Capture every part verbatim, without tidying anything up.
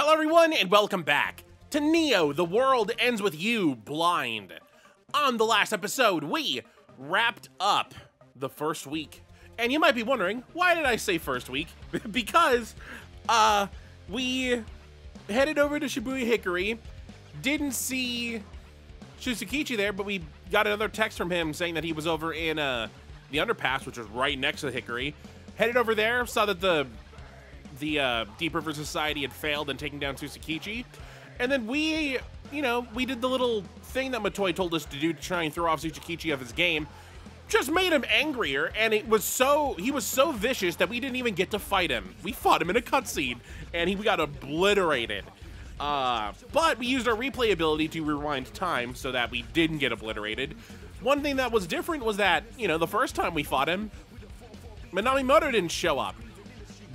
Hello everyone and welcome back to Neo: The World Ends With You Blind. On the last episode, we wrapped up the first week. And you might be wondering, why did I say first week? Because uh, we headed over to Shibuya Hickory, didn't see Susukichi there, but we got another text from him saying that he was over in uh, the underpass, which was right next to the Hickory. Headed over there, saw that the the uh, Deep River Society had failed in taking down Tsugikichi. And then we, you know, we did the little thing that Matoi told us to do to try and throw off Tsugikichi off his game. Just made him angrier, and it was so, he was so vicious that we didn't even get to fight him. We fought him in a cutscene, and he we got obliterated. Uh, but we used our replay ability to rewind time so that we didn't get obliterated. One thing that was different was that, you know, the first time we fought him, Minamimoto didn't show up.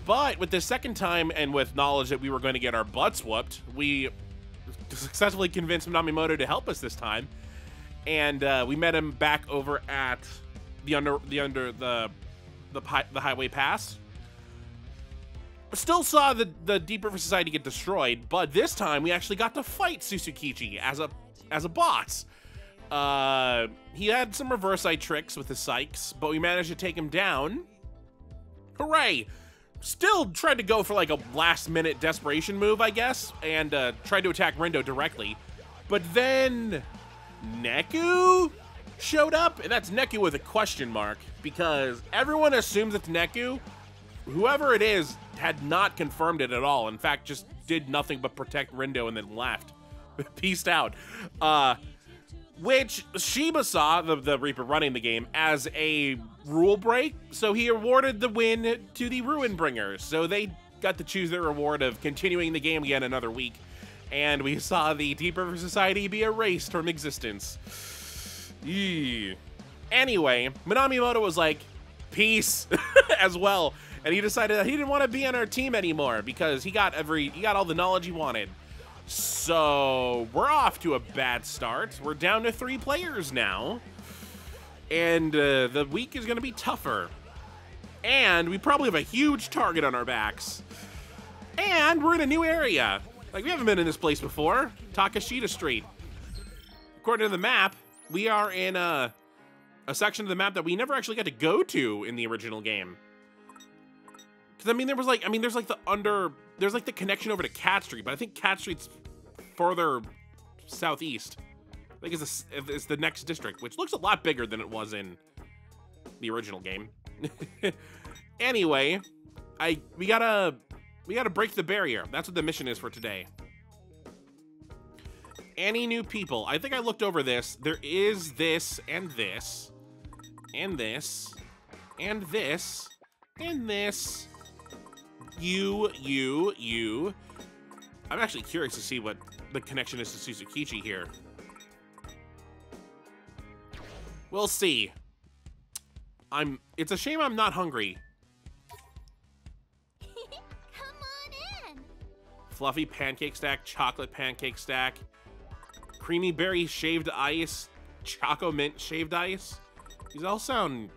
But with this second time, and with knowledge that we were going to get our butts whooped, we successfully convinced Minamimoto to help us this time, and uh, we met him back over at the under the under the the, pi the highway pass. Still saw the the Deep River Society get destroyed, but this time we actually got to fight Tsugikichi as a as a boss. Uh, he had some reverse eye tricks with his psychs, but we managed to take him down. Hooray! Still tried to go for like a last-minute desperation move, I guess, and uh, tried to attack Rindo directly. But then Neku showed up, and that's Neku with a question mark, because everyone assumes it's Neku. Whoever it is had not confirmed it at all. In fact, just did nothing but protect Rindo and then left. Peaced out. Uh, which Shiba saw, the, the Reaper running the game, as a rule break, so he awarded the win to the Ruinbringers. So they got to choose their reward of continuing the game again another week, and we saw the Deep River Society be erased from existence. Eee. Anyway, Minamimoto was like, peace, as well, and he decided that he didn't want to be on our team anymore because he got every he got all the knowledge he wanted. So we're off to a bad start. We're down to three players now, and uh, the week is going to be tougher, and we probably have a huge target on our backs, and we're in a new area. Like, we haven't been in this place before. Takeshita Street. According to the map, we are in a, a section of the map that we never actually got to go to in the original game. Because, I mean, there was like, I mean, there's like the under... There's like the connection over to Cat Street, but I think Cat Street's further southeast. I think it's, a, it's the next district, which looks a lot bigger than it was in the original game. Anyway, I we gotta we gotta break the barrier. That's what the mission is for today. Any new people? I think I looked over this. There is this and this and this and this and this. You, you, you. I'm actually curious to see what the connection is to Tsugikichi here. We'll see. I'm. It's a shame I'm not hungry. Come on in. Fluffy pancake stack, chocolate pancake stack, creamy berry shaved ice, choco mint shaved ice. These all sound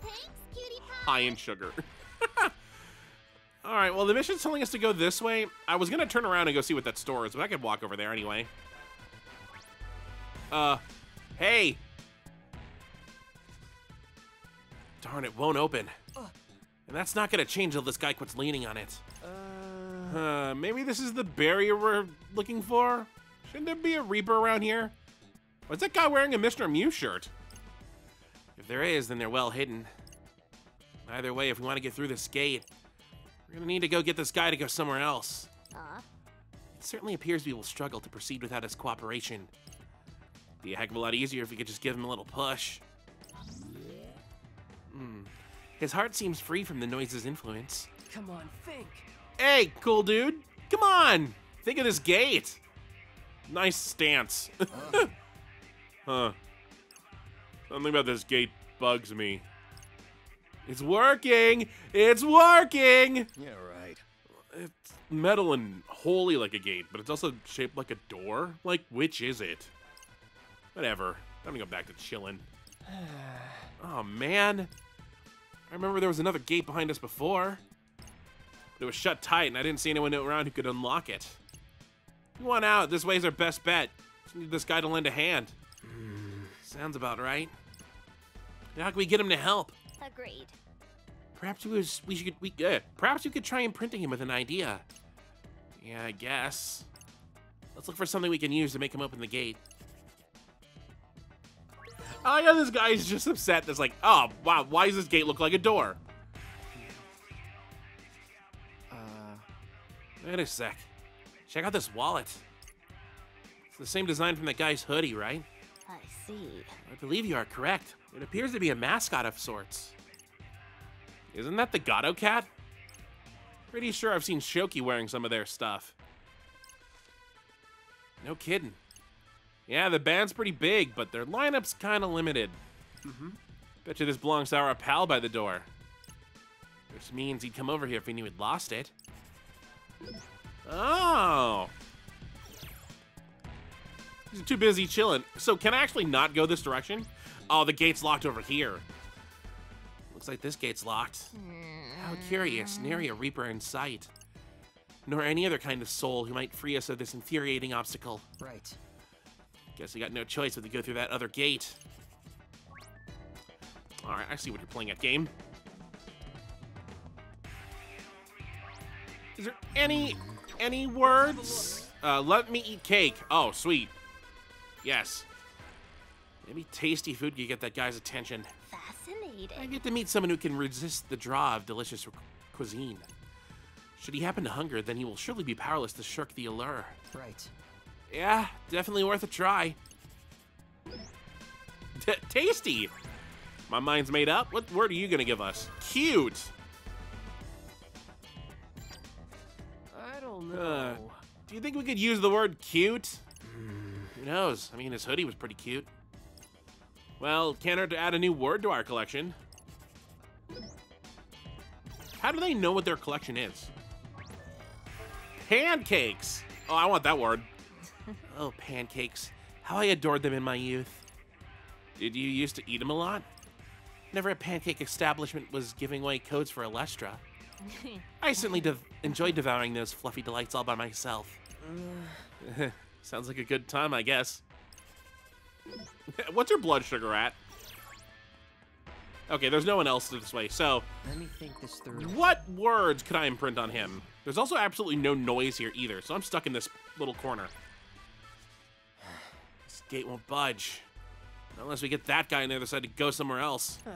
Thanks, cutie pie. High in sugar. All right, well, the mission's telling us to go this way. I was gonna turn around and go see what that store is, but I could walk over there anyway. Uh, hey. Darn, it won't open. And that's not gonna change until this guy quits leaning on it. Uh, maybe this is the barrier we're looking for? Shouldn't there be a Reaper around here? Why's that guy wearing a Mister Mew shirt? If there is, then they're well hidden. Either way, if we wanna get through this gate, we're gonna need to go get this guy to go somewhere else. Aww. It certainly appears we will struggle to proceed without his cooperation. It'd be a heck of a lot easier if we could just give him a little push. Mm. His heart seems free from the noise's influence. Come on, think. Hey, cool dude. Come on. Think of this gate. Nice stance. Huh. Huh. Something about this gate bugs me. It's working! It's working! Yeah, right. It's metal and holy like a gate, but it's also shaped like a door. Like, which is it? Whatever. I'm gonna go back to chilling. Oh, man. I remember there was another gate behind us before. It was shut tight, and I didn't see anyone around who could unlock it. one out. This way's our best bet. Just need this guy to lend a hand. Mm. Sounds about right. Now how can we get him to help? Agreed. Perhaps we, was, we should. We, uh, perhaps you could try imprinting him with an idea. Yeah, I guess. Let's look for something we can use to make him open the gate. I know this guy's just upset. That's like, oh wow, why does this gate look like a door? Uh, wait a sec. Check out this wallet. It's the same design from that guy's hoodie, right? I see. I believe you are correct. It appears to be a mascot of sorts. Isn't that the Gato Cat? Pretty sure I've seen Shoki wearing some of their stuff. No kidding. Yeah, the band's pretty big, but their lineup's kind of limited. Mm-hmm. Bet you this belongs to our pal by the door. Which means he'd come over here if he knew he'd lost it. Oh! He's too busy chilling. So can I actually not go this direction? Oh, the gate's locked over here. Looks like this gate's locked. How curious, nary a reaper in sight. Nor any other kind of soul who might free us of this infuriating obstacle. Right. Guess we got no choice but to go through that other gate. Alright, I see what you're playing at, game. Is there any, any words? Uh, let me eat cake. Oh, sweet. Yes. Maybe tasty food could get that guy's attention. Fascinating. I get to meet someone who can resist the draw of delicious cuisine. Should he happen to hunger, then he will surely be powerless to shirk the allure. Right. Yeah, definitely worth a try. T tasty! My mind's made up. What word are you gonna give us? Cute! I don't know. Uh, do you think we could use the word cute? Who knows? I mean, his hoodie was pretty cute. Well, can't hurt to add a new word to our collection. How do they know what their collection is? Pancakes! Oh, I want that word. Oh, pancakes. How I adored them in my youth. Did you used to eat them a lot? Never a pancake establishment was giving away codes for Elestra. I certainly dev enjoyed devouring those fluffy delights all by myself. Sounds like a good time, I guess. What's your blood sugar at? Okay, there's no one else this way, so... Let me think this through. What words could I imprint on him? There's also absolutely no noise here either, so I'm stuck in this little corner. This gate won't budge. Unless we get that guy on the other side to go somewhere else. Uh...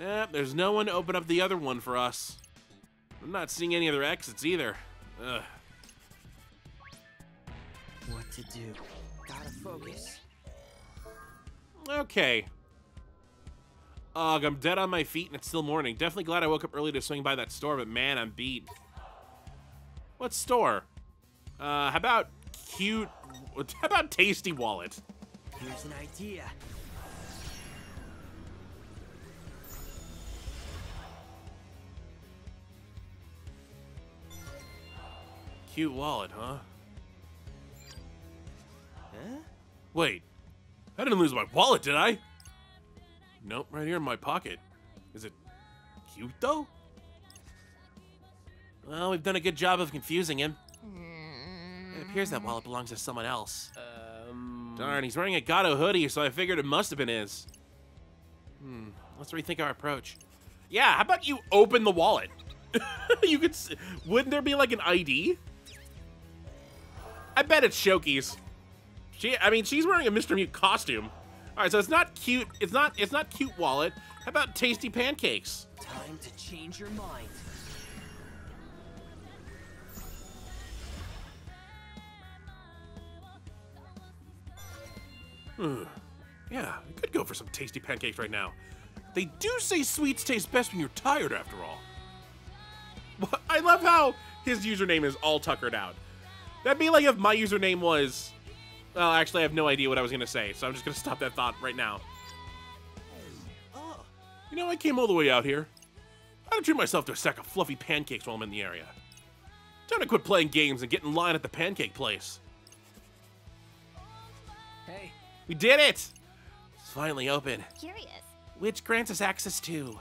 Yep, there's no one to open up the other one for us. I'm not seeing any other exits either. Ugh. What to do? Gotta focus. Okay. Ugh, I'm dead on my feet and it's still morning. Definitely glad I woke up early to swing by that store, but man, I'm beat. What store? Uh, how about cute... How about tasty wallet? Here's an idea. Cute wallet, huh? Huh? Wait. I didn't lose my wallet, did I? Nope, right here in my pocket. Is it cute, though? Well, we've done a good job of confusing him. It appears that wallet belongs to someone else. Um... Darn, he's wearing a Gato hoodie, so I figured it must have been his. Hmm, let's rethink our approach. Yeah, how about you open the wallet? You could... S Wouldn't there be, like, an I D? I bet it's Shoki's. She, I mean, she's wearing a Mister Mew costume. All right, so it's not cute. It's not. It's not cute wallet. How about tasty pancakes? Time to change your mind. Hmm. Yeah, I could go for some tasty pancakes right now. They do say sweets taste best when you're tired, after all. I love how his username is all tuckered out. That'd be like if my username was. Well, actually, I have no idea what I was going to say, so I'm just going to stop that thought right now. Oh. You know, I came all the way out here. I don't treat myself to a sack of fluffy pancakes while I'm in the area. Time to quit playing games and get in line at the pancake place. Hey. We did it! It's finally open. Curious. Which grants us access to...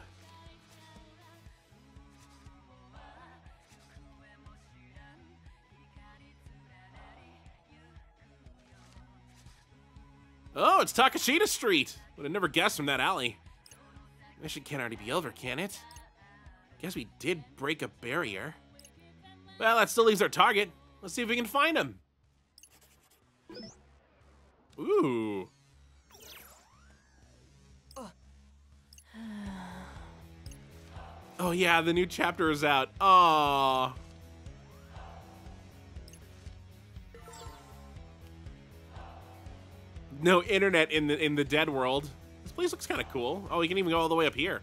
Oh, it's Takeshita Street. Would have never guessed from that alley. Mission can't already be over, can it? Guess we did break a barrier. Well, that still leaves our target. Let's see if we can find him. Ooh. Oh yeah, the new chapter is out. Aww. No internet in the in the dead world. This place looks kind of cool. Oh, we can even go all the way up here.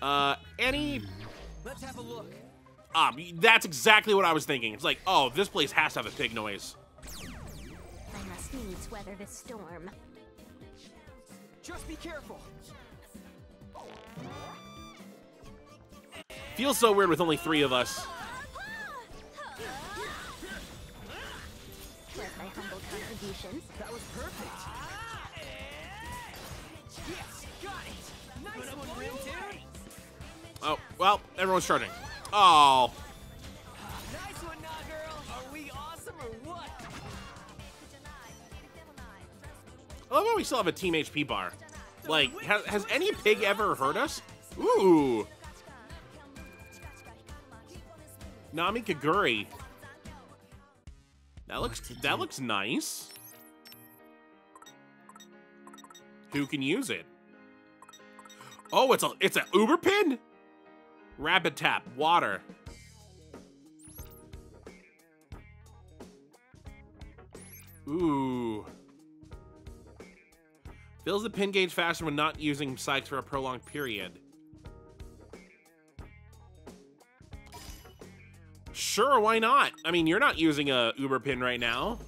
Uh, any? Let's have a look. Um, that's exactly what I was thinking. It's like, oh, this place has to have a pig noise. I must needs weather this storm. Just be careful. Feels so weird with only three of us. Where's my humble contributions? That was perfect. Yes, got it. Nice one, oh, well, everyone's charging. Oh. Nice one, nah, girl. Are we awesome or what? Oh, well, we still have a Team H P bar. Like, has, has any pig ever hurt us? Ooh. Nami Kaguri. That looks that looks nice. Who can use it? Oh, it's a it's an Uber pin. Rabbit tap water. Ooh. Fills the pin gauge faster when not using psychs for a prolonged period. Sure, why not? I mean, you're not using a Uber pin right now.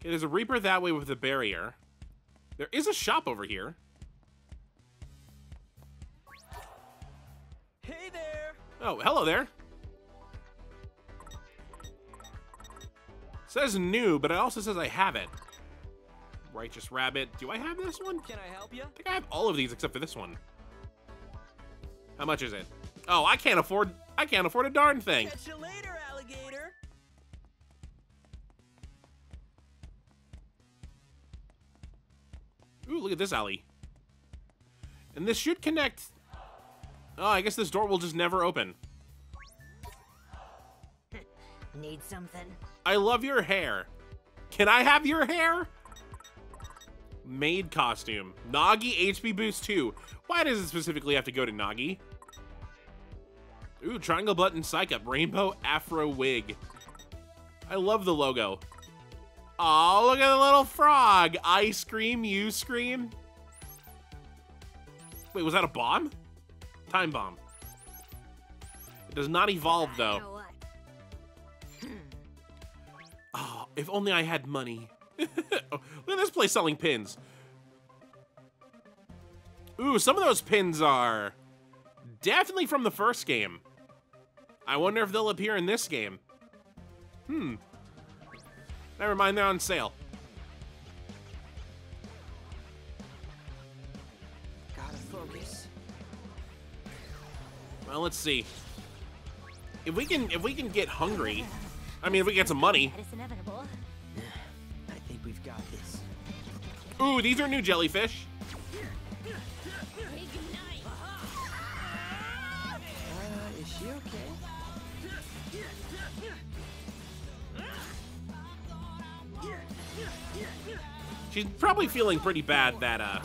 Okay, there's a Reaper that way with a barrier. There is a shop over here. Hey there. Oh, hello there. It says new, but it also says I have it. Righteous Rabbit. Do I have this one? Can I help you? I think I have all of these except for this one. How much is it? Oh, I can't afford, I can't afford a darn thing. Catch you later, alligator. Ooh, look at this alley. And this should connect. Oh, I guess this door will just never open. Need something? I love your hair. Can I have your hair? Maid costume. Nagi H P boost two. Why does it specifically have to go to Nagi? Ooh, triangle button, psych up, rainbow afro wig. I love the logo. Oh, look at the little frog. I scream, you scream. Wait, was that a bomb? Time bomb. It does not evolve, though. Oh, if only I had money. Oh, look at this place selling pins. Ooh, some of those pins are definitely from the first game. I wonder if they'll appear in this game. Hmm. Never mind, they're on sale. Gotta focus. Well, let's see. If we can, if we can get hungry, I mean, if we get some money. It's inevitable. I think we've got this. Ooh, these are new jellyfish. She's probably feeling pretty bad that uh,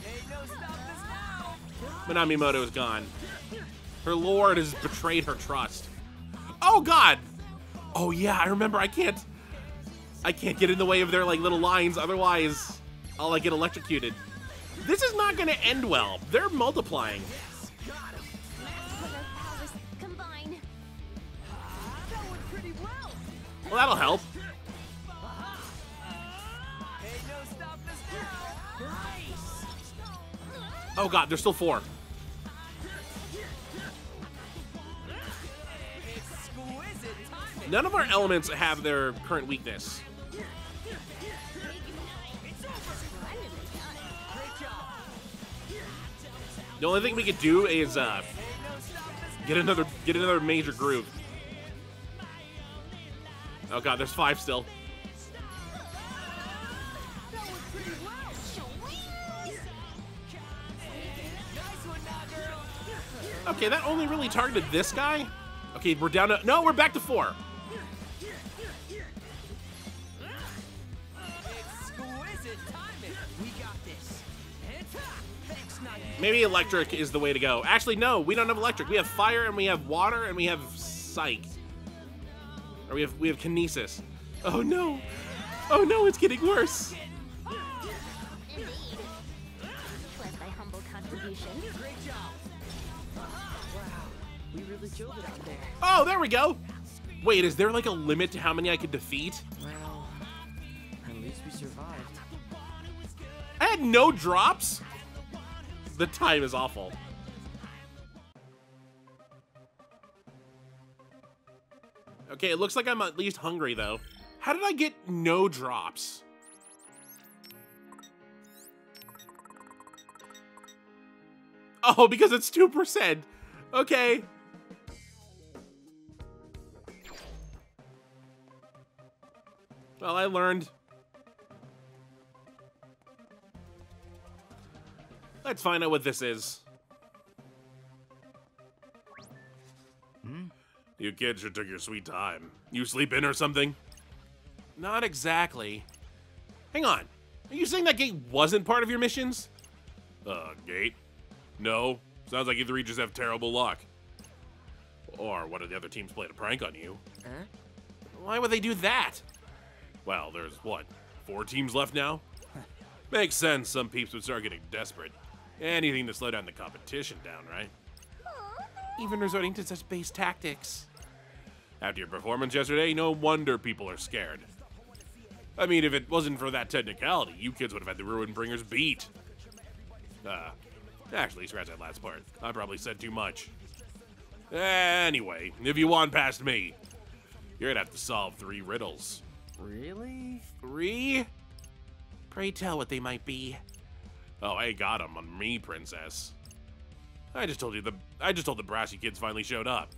Minamimoto is gone. Her lord has betrayed her trust. Oh God! Oh yeah, I remember. I can't, I can't get in the way of their like little lines. Otherwise, I'll like, get electrocuted. This is not going to end well. They're multiplying. Well, that'll help. Oh God, there's still four. None of our elements have their current weakness. The only thing we could do is uh, get another get another major groove. Oh God, there's five still. Okay, that only really targeted this guy. Okay, we're down to... No, we're back to four. Exquisite timing. We got this. Maybe electric is the way to go. Actually, no, we don't have electric. We have fire, and we have water, and we have psych. Or we have we have kinesis. Oh, no. Oh, no, it's getting worse. Indeed. It was my humble contribution. Great job. Wow, we really killed it out there. Oh, there we go. Wait, is there like a limit to how many I could defeat? Well, at least we survived. I had no drops? The time is awful. Okay, it looks like I'm at least hungry, though. How did I get no drops? Oh, because it's two percent. Okay. Well, I learned. Let's find out what this is. Hmm? You kids sure took your sweet time. You sleep in or something? Not exactly. Hang on. Are you saying that gate wasn't part of your missions? Uh, gate? No. Sounds like you three just have terrible luck. Or one of the other teams played a prank on you. Huh? Why would they do that? Well, there's, what, four teams left now? Makes sense some peeps would start getting desperate. Anything to slow down the competition down, right? Even resorting to such base tactics. After your performance yesterday, no wonder people are scared. I mean, if it wasn't for that technicality, you kids would have had the Ruinbringers beat. Uh, actually, scratch that last part. I probably said too much. Anyway, if you want past me, you're gonna have to solve three riddles. Really? Three? Pray tell what they might be. Oh, I got them on me, princess. I just told you the I just told the brassy kids finally showed up.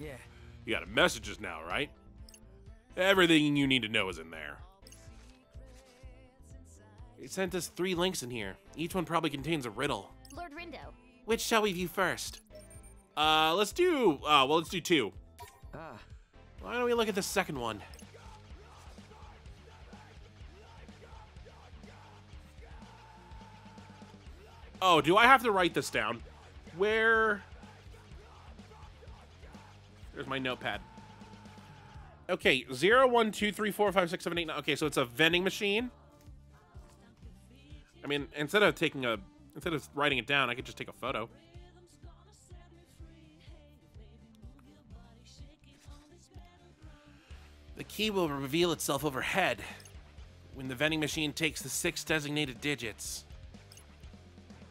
Yeah. You got messages now, right? Everything you need to know is in there. It sent us three links in here. Each one probably contains a riddle. Lord Rindo. Which shall we view first? Uh, let's do uh well let's do two. Ah. Why don't we look at the second one? Oh, do I have to write this down? Where? There's my notepad. Okay, zero, one, two, three, four, five, six, seven, eight, nine. Okay, so it's a vending machine. I mean, instead of taking a, instead of writing it down, I could just take a photo. The key will reveal itself overhead when the vending machine takes the six designated digits.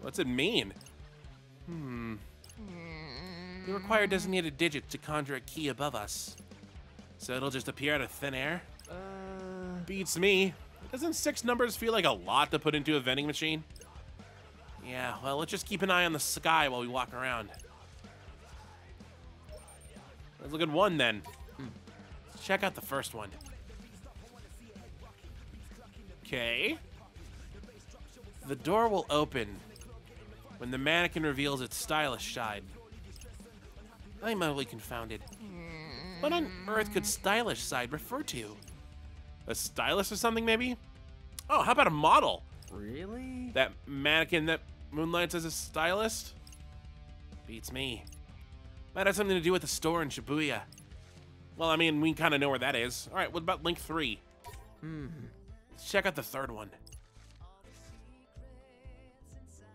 What's it mean? Hmm. We require designated digits to conjure a key above us. So it'll just appear out of thin air? Uh, Beats me. Doesn't six numbers feel like a lot to put into a vending machine? Yeah, well, let's just keep an eye on the sky while we walk around. Let's look at one, then. Hmm. Let's check out the first one. Okay. The door will open when the mannequin reveals its stylish side. I'm utterly confounded. What on earth could stylish side refer to? A stylist or something, maybe? Oh, how about a model? Really? That mannequin that moonlights as a stylist? Beats me. Might have something to do with the store in Shibuya. Well, I mean, we kind of know where that is. All right, what about link three? Hmm. Let's check out the third one.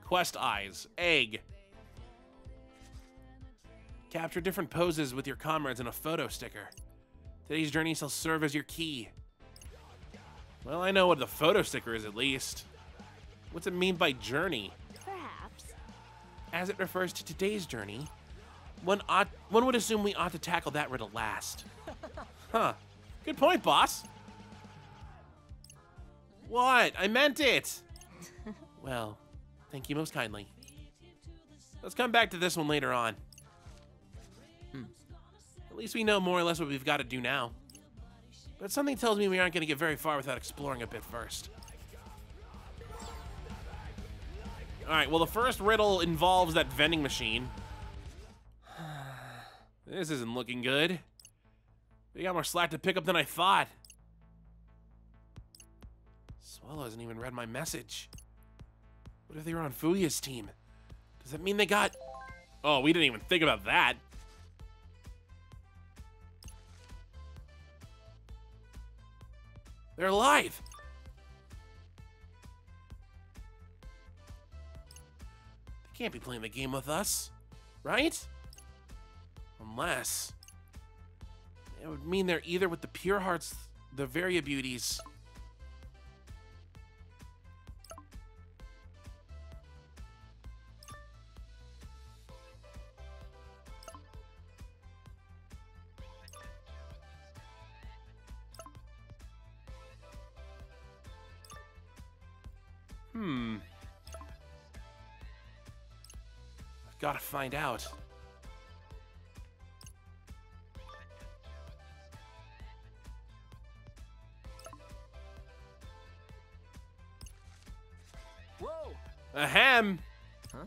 Quest eyes. Egg. Capture different poses with your comrades in a photo sticker. Today's journey shall serve as your key. Well, I know what the photo sticker is, at least. What's it mean by journey? Perhaps. As it refers to today's journey, one ought, one would assume we ought to tackle that riddle last. Huh. Good point, boss. What? I meant it. Well... Thank you most kindly. Let's come back to this one later on. Hmm. At least we know more or less what we've got to do now. But something tells me we aren't going to get very far without exploring a bit first. Alright, well the first riddle involves that vending machine. This isn't looking good. They got more slack to pick up than I thought. Swallow hasn't even read my message. What if they were on Fuya's team? Does that mean they got... Oh, we didn't even think about that. They're alive! They can't be playing the game with us, right? Unless... It would mean they're either with the Pure Hearts, the Varia Beauties... Hmm. I've got to find out. Whoa! Ahem! Huh?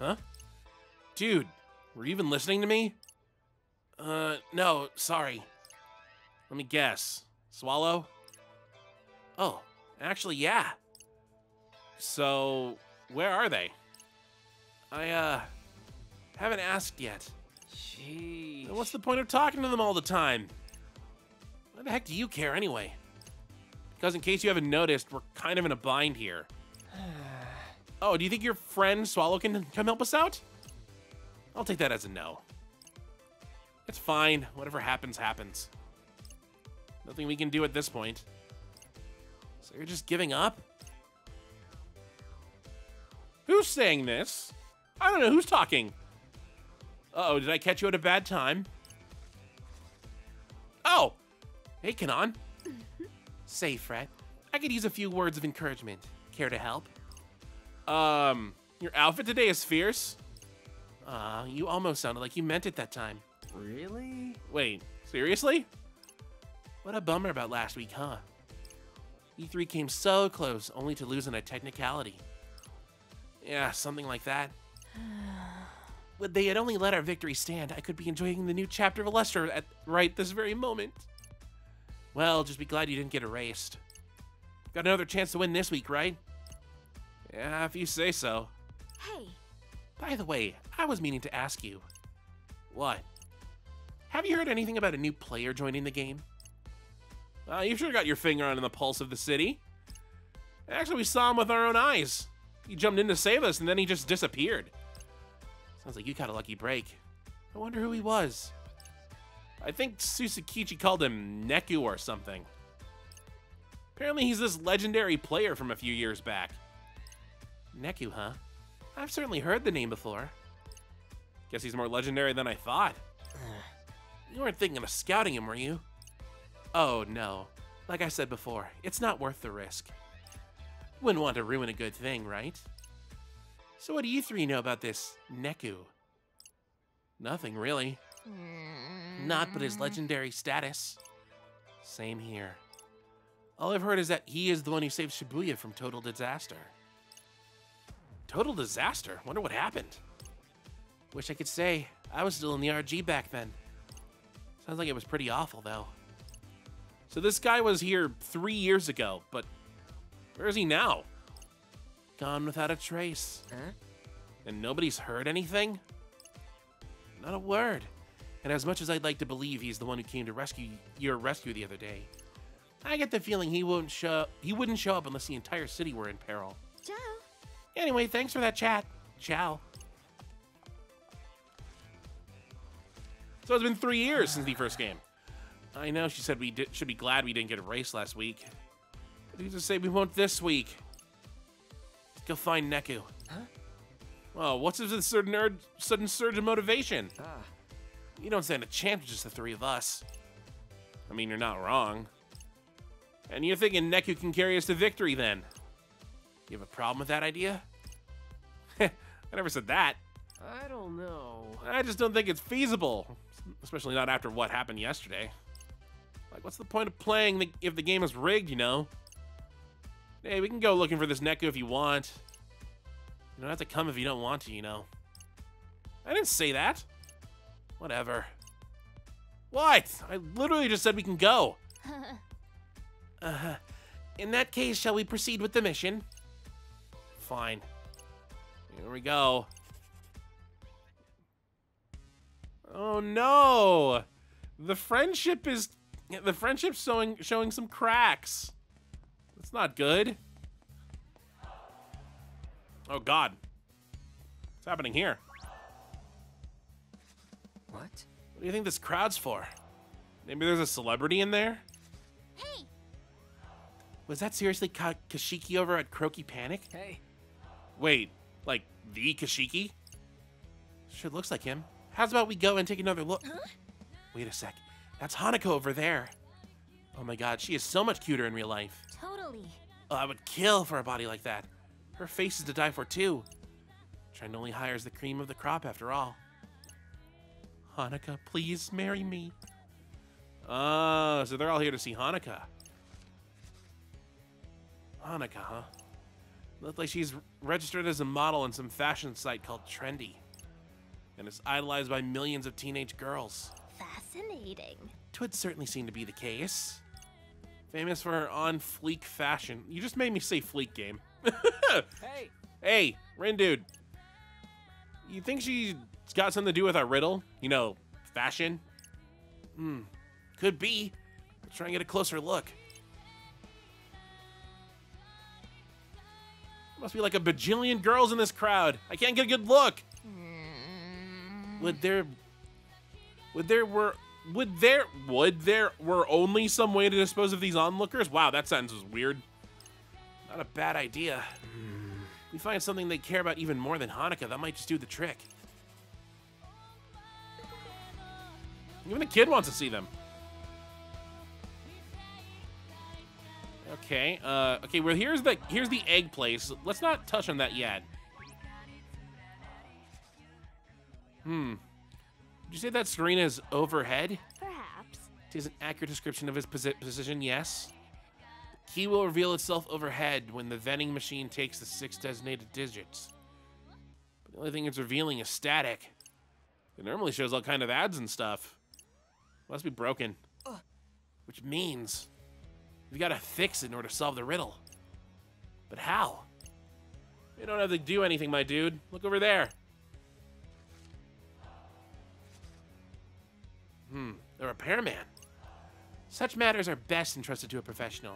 Huh? Dude, were you even listening to me? Uh, no, sorry. Let me guess. Swallow? Oh, actually, yeah. So, where are they? I, uh, haven't asked yet. Jeez. What's the point of talking to them all the time? Why the heck do you care anyway? Because in case you haven't noticed, we're kind of in a bind here. Oh, do you think your friend Swallow can come help us out? I'll take that as a no. It's fine. Whatever happens, happens. Nothing we can do at this point. So you're just giving up? Who's saying this? I don't know who's talking. Uh-oh, did I catch you at a bad time? Oh! Hey, Kanon. Say, Fred, I could use a few words of encouragement. Care to help? Um, your outfit today is fierce. Aw, uh, you almost sounded like you meant it that time. Really? Wait, seriously? What a bummer about last week, huh? You three came so close, only to lose in a technicality. Yeah, something like that. Would they had only let our victory stand, I could be enjoying the new chapter of Eluster at right this very moment. Well, just be glad you didn't get erased. Got another chance to win this week, right? Yeah, if you say so. Hey. By the way, I was meaning to ask you. What? Have you heard anything about a new player joining the game? Well, you sure got your finger on the pulse of the city. Actually, we saw him with our own eyes. He jumped in to save us, and then he just disappeared. Sounds like you got a lucky break. I wonder who he was. I think Susukichi called him Neku or something. Apparently he's this legendary player from a few years back. Neku, huh? I've certainly heard the name before. Guess he's more legendary than I thought. You weren't thinking of scouting him, were you? Oh, no. Like I said before, it's not worth the risk. Wouldn't want to ruin a good thing, right? So what do you three know about this Neku? Nothing, really. Not but his legendary status. Same here. All I've heard is that he is the one who saved Shibuya from total disaster. Total disaster? Wonder what happened. Wish I could say. I was still in the R G back then. Sounds like it was pretty awful, though. So this guy was here three years ago, but... Where is he now? Gone without a trace. Huh? And nobody's heard anything? Not a word. And as much as I'd like to believe he's the one who came to rescue your rescue the other day, I get the feeling he won't show he wouldn't show up unless the entire city were in peril. Ciao. Anyway, thanks for that chat. Ciao. So it's been three years since the first game. I know she said we did, should be glad we didn't get erased last week. You just say we won't this week. Let's go find Neku. Huh? Well, what's this sudden, urge, sudden surge of motivation? Ah. You don't stand a chance with just the three of us. I mean, you're not wrong. And you're thinking Neku can carry us to victory, then? You have a problem with that idea? I never said that. I don't know. I just don't think it's feasible. Especially not after what happened yesterday. Like, what's the point of playing the, if the game is rigged, you know? Hey, we can go looking for this Neku if you want. don't have to come if you don't want to, you know. I didn't say that. Whatever. What? I literally just said we can go. Uh, in that case, shall we proceed with the mission? Fine. Here we go. Oh no! The friendship is... The friendship's showing, showing some cracks. That's not good. Oh god. What's happening here? What? What do you think this crowd's for? Maybe there's a celebrity in there? Hey! Was that seriously Ka Kashiki over at Croaky Panic? Hey. Wait, like the Kashiki? Sure looks like him. How's about we go and take another look? Huh? Wait a sec. That's Hanako over there. Oh my god, she is so much cuter in real life. Totally. Oh, I would kill for a body like that. Her face is to die for too. Trend only hires the cream of the crop after all. Hanaka, please marry me. Oh, uh, so they're all here to see Hanaka. Hanaka, huh? Looks like she's registered as a model in some fashion site called Trendy. And is idolized by millions of teenage girls. Fascinating. Twould certainly seem to be the case. Famous for her on-fleek fashion. You just made me say fleek, game. Hey! Hey, Rin dude. You think she's got something to do with our riddle? You know, fashion? Hmm. Could be. Let's try and get a closer look. Must be like a bajillion girls in this crowd. I can't get a good look. Would there, would there were, would there, would there were only some way to dispose of these onlookers? Wow, that sentence was weird. Not a bad idea. We find something they care about even more than Hanaka. That might just do the trick. Even a kid wants to see them. Okay, uh, okay, well, here's the, here's the egg place. Let's not touch on that yet. Hmm. Did you say that Serena is overhead? Perhaps. It is an accurate description of his posi position, yes. The key will reveal itself overhead when the vending machine takes the six designated digits. But the only thing it's revealing is static. It normally shows all kind of ads and stuff. Must be broken. Uh. Which means... we gotta fix it in order to solve the riddle. But how? You don't have to do anything, my dude. Look over there. Hmm, the repairman. Such matters are best entrusted to a professional.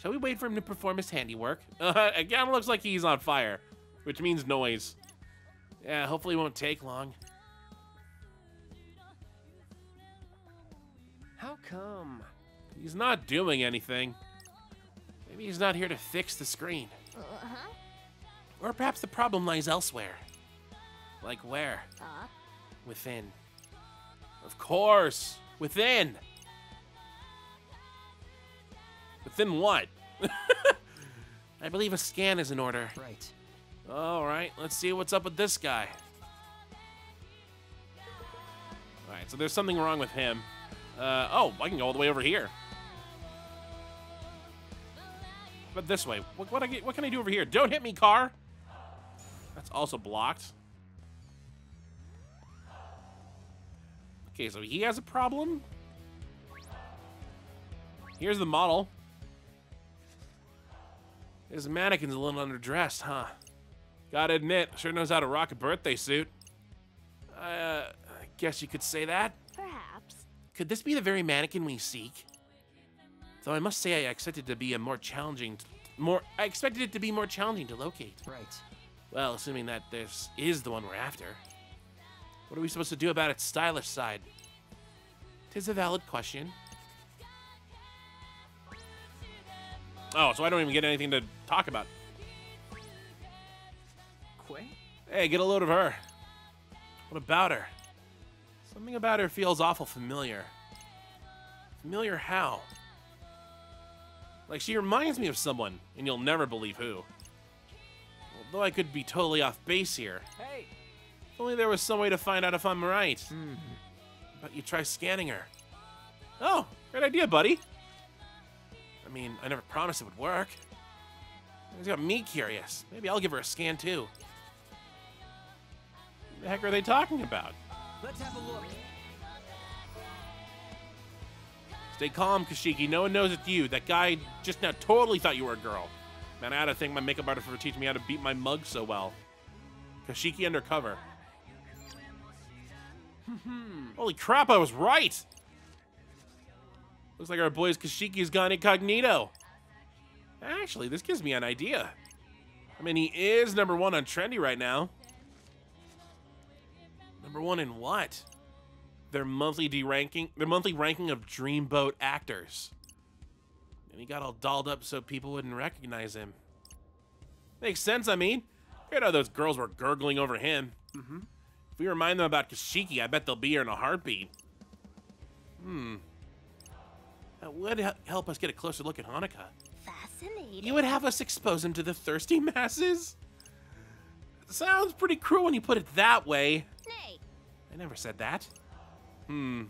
Shall we wait for him to perform his handiwork? Uh, again, looks like he's on fire, which means noise. Yeah, hopefully it won't take long. How come? He's not doing anything. Maybe he's not here to fix the screen. Uh-huh. Or perhaps the problem lies elsewhere. Like where? Uh-huh. Within. Of course! Within! Within what? I believe a scan is in order. Right. Alright, let's see what's up with this guy. Alright, so there's something wrong with him. Uh, oh, I can go all the way over here. But this way, what, what, I get, what can I do over here? Don't hit me, car! That's also blocked. Okay, so he has a problem. Here's the model. His mannequin's a little underdressed, huh? Gotta admit, sure knows how to rock a birthday suit. Uh, I guess you could say that. Perhaps. Could this be the very mannequin we seek? Though I must say, I expected to be a more challenging, more I expected it to be more challenging to locate. Right. Well, assuming that this is the one we're after. What are we supposed to do about its stylish side? 'Tis a valid question. Oh, so I don't even get anything to talk about. Quay? Hey, get a load of her. What about her? Something about her feels awful familiar. Familiar how? Like, she reminds me of someone, and you'll never believe who. Although I could be totally off base here. Hey! If only there was some way to find out if I'm right. Mm-hmm. But you try scanning her. Oh, great idea, buddy. I mean, I never promised it would work. It's got me curious. Maybe I'll give her a scan too. the heck are they talking about? Let's have a look. Stay calm, Kashiki. No one knows it's you. That guy just now totally thought you were a girl. Man, I had to thank my makeup artist for teaching me how to beat my mug so well. Kashiki undercover. Holy crap, I was right! Looks like our boy's Kashiki's gone incognito. Actually, this gives me an idea. I mean, he is number one on Trendy right now. Number one in what? Their monthly de-ranking, their monthly ranking of Dreamboat actors. And he got all dolled up so people wouldn't recognize him. Makes sense, I mean. I heard how those girls were gurgling over him. Mm-hmm. If we remind them about Kashiki, I bet they'll be here in a heartbeat. Hmm. That would help us get a closer look at Hanaka. Fascinating. You would have us expose him to the thirsty masses? Sounds pretty cruel when you put it that way. Nay. I never said that. Hmm.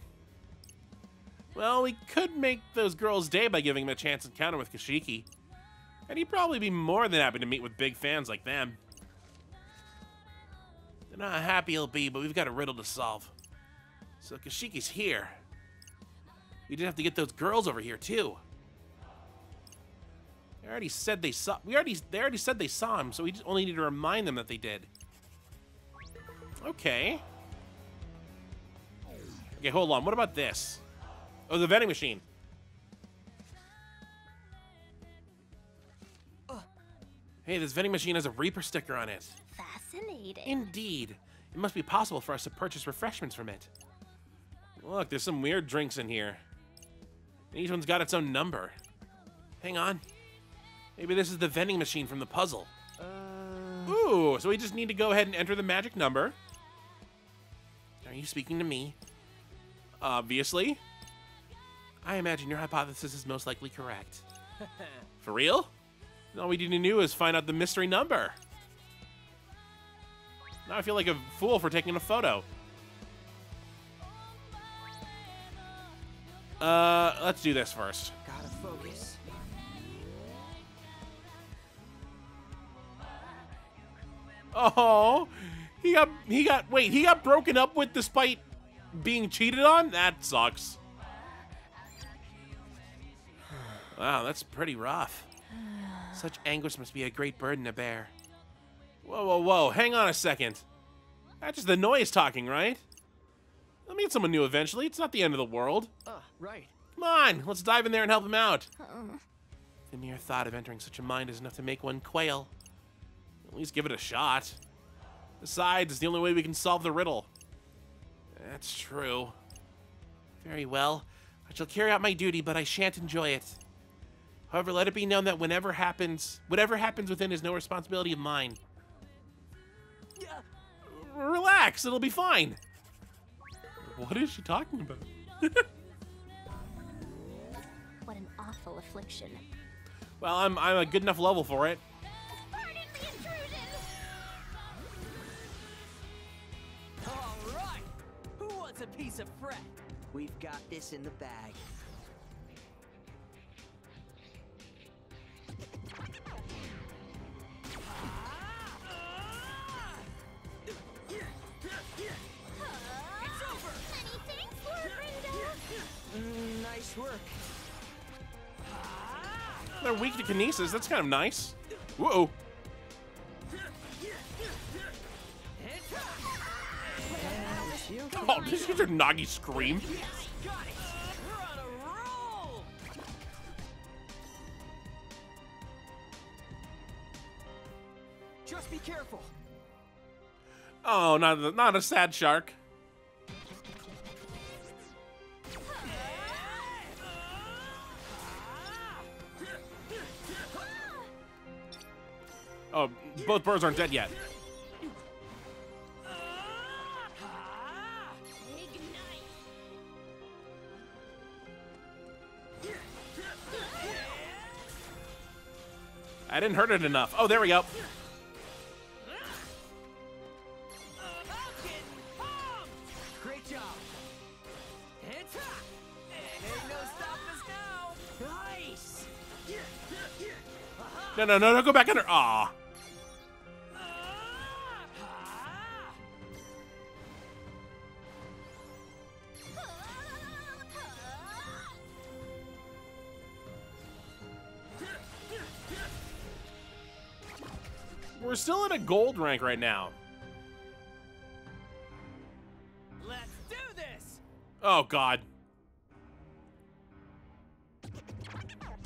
Well, we could make those girls' day by giving him a chance encounter with Kashiki. And he'd probably be more than happy to meet with big fans like them. They're not how happy he'll be, but we've got a riddle to solve. So Kashiki's here. We did have to get those girls over here too. They already said they saw. We already. They already said they saw him, so we just only need to remind them that they did. Okay. Okay, hold on. What about this? Oh, the vending machine. Uh. Hey, this vending machine has a Reaper sticker on it. Fascinating. Indeed, it must be possible for us to purchase refreshments from it. Look, there's some weird drinks in here. Each one's got its own number. Hang on. Maybe this is the vending machine from the puzzle. Uh... Ooh, so we just need to go ahead and enter the magic number. Are you speaking to me? Obviously. I imagine your hypothesis is most likely correct. For real? All we need to do is find out the mystery number. Now I feel like a fool for taking a photo. Uh, let's do this first. Gotta focus. Oh, he got, he got, wait, he got broken up with despite being cheated on? That sucks. Wow, that's pretty rough. Such anguish must be a great burden to bear. Whoa, whoa, whoa, hang on a second. That's just the noise talking, right? I'll meet someone new eventually. It's not the end of the world. Uh, right. Come on, let's dive in there and help him out. Uh-uh. The mere thought of entering such a mind is enough to make one quail. At least give it a shot. Besides, it's the only way we can solve the riddle. That's true. Very well. I shall carry out my duty, but I shan't enjoy it. However, let it be known that whenever happens, whatever happens within is no responsibility of mine. Yeah. Relax, it'll be fine. What is she talking about? What an awful affliction. Well, I'm I'm a good enough level for it. Pardon the intrusion. All right. Who wants a piece of fret? We've got this in the bag. Work. They're weak to kinesis. That's kind of nice. Whoa. Oh, did you hear Nagi scream? Just be careful. Oh, not not a sad shark. Oh, both birds aren't dead yet. I didn't hurt it enough. Oh, there we go. Great job. It's hot. Ain't no stopping us now. Nice. No, no, no, no, go back under. Aw. we're still in a gold rank right now. Let's do this. Oh God. Yes, got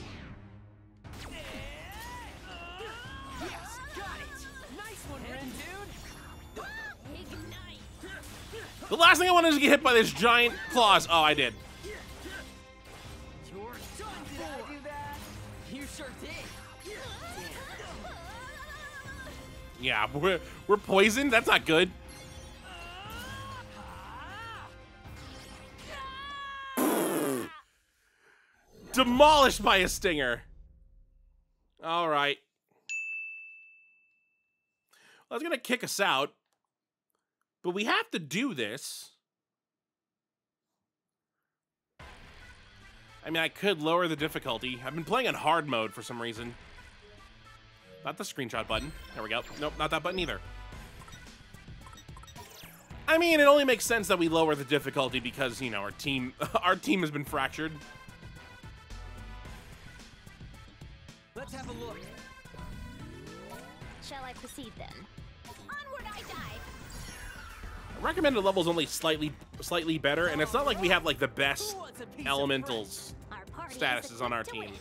it. Nice one, Ren, dude. Ignite. The last thing I wanted is to get hit by this giant claws. Oh, I did. Yeah, we're, we're poisoned? That's not good. Demolished by a stinger. All right. Well, that's going to kick us out. But we have to do this. I mean, I could lower the difficulty. I've been playing on hard mode for some reason. Not the screenshot button. There we go. Nope, not that button either. I mean, it only makes sense that we lower the difficulty because, you know, our team our team has been fractured. Let's have a look. Shall I proceed then? Onward I dive. Recommended level's only slightly slightly better, and it's not like we have like the best elementals statuses on our team.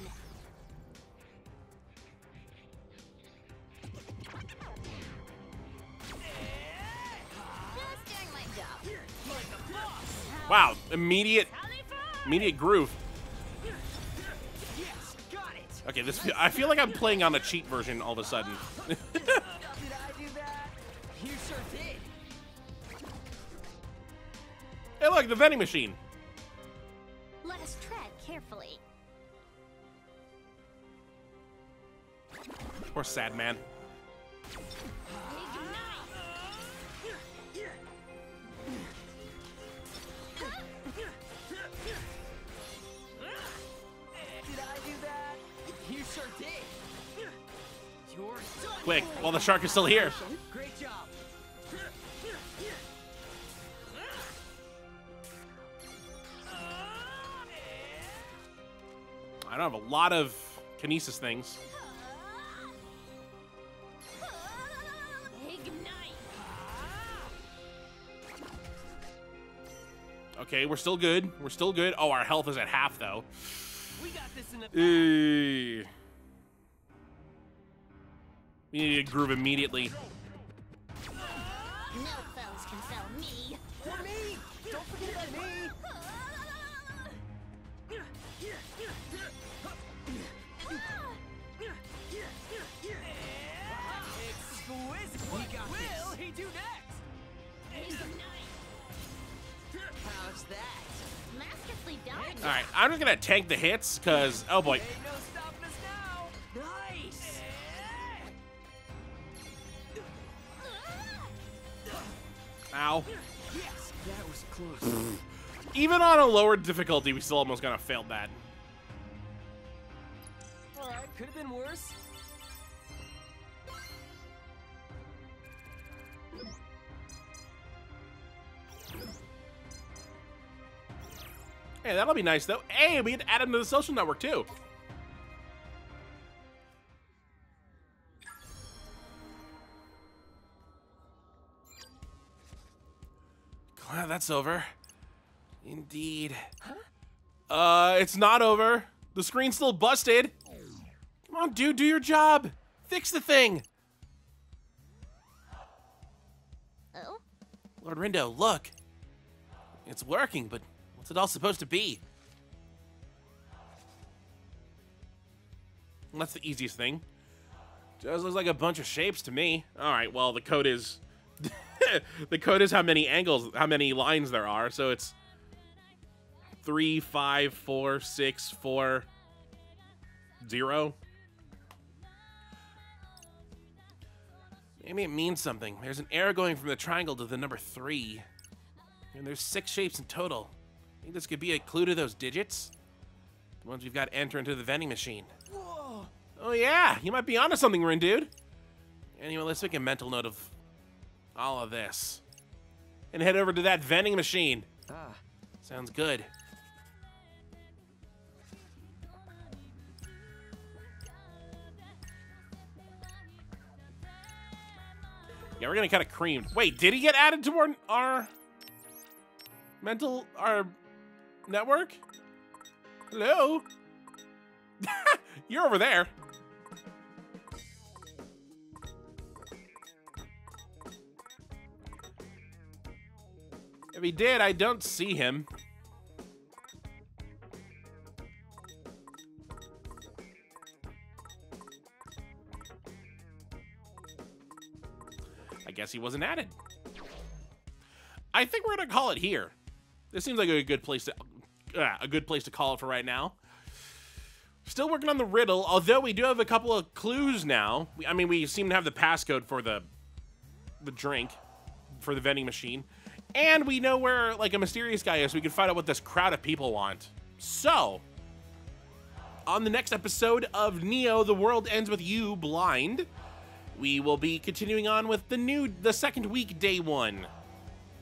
Wow, immediate, immediate groove. Okay, this I feel like I'm playing on a cheat version all of a sudden. Hey, look, the vending machine. Let us tread carefully. Poor sad man. Quick, while the shark is still here. Great job. I don't have a lot of kinesis things. Okay, we're still good. We're still good. Oh, our health is at half though. We got this in the back. We need to groove immediately. No foes can sell me. For me! Don't forget about me! What will he do next? How's that? Masterfully done. Alright, I'm just gonna tank the hits, cause oh boy. Ow. Yes, that was close. Even on a lower difficulty, we still almost kind of failed that. All right, could have been worse. Hey, that'll be nice, though. Hey, we can add him to the social network, too. Well, that's over. Indeed. Huh? Uh, it's not over. The screen's still busted. Come on, dude, do your job. Fix the thing. Oh? Lord Rindo, look. It's working, but what's it all supposed to be? And that's the easiest thing. Just looks like a bunch of shapes to me. All right, well, the code is... The code is how many angles, how many lines there are. So it's three, five, four, six, four, zero. Maybe it means something. There's an arrow going from the triangle to the number three. And there's six shapes in total. I think this could be a clue to those digits. The ones we've got to enter into the vending machine. Whoa. Oh yeah, you might be onto something, Rin, dude. Anyway, let's make a mental note of all of this. And head over to that vending machine. Ah. Sounds good. Yeah, we're gonna kind of cream. Wait, did he get added to our, our mental, our network? Hello? You're over there. If he did, I don't see him. I guess he wasn't added. I think we're gonna call it here. This seems like a good place to uh, a good place to call it for right now. Still working on the riddle, although we do have a couple of clues now. We, I mean, we seem to have the passcode for the the drink for the vending machine. And we know where, like, a mysterious guy is, so we can find out what this crowd of people want. So, on the next episode of Neo, The World Ends With You, Blind, we will be continuing on with the new, the second week, day one.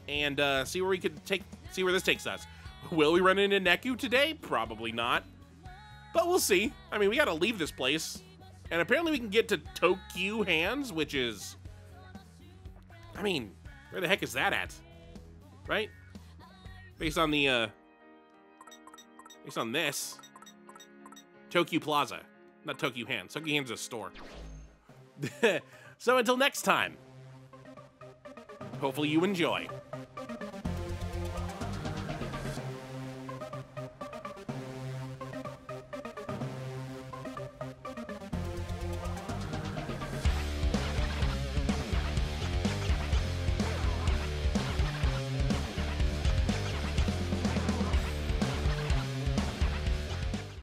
And, uh, see where we could take, see where this takes us. Will we run into Neku today? Probably not. But we'll see. I mean, we gotta leave this place. And apparently we can get to Tokyu Hands, which is... I mean, where the heck is that at? Right? Based on the, uh... Based on this. Tokyu Plaza. Not Tokyu Hands. Tokyu Hands is a store. So until next time. Hopefully you enjoy.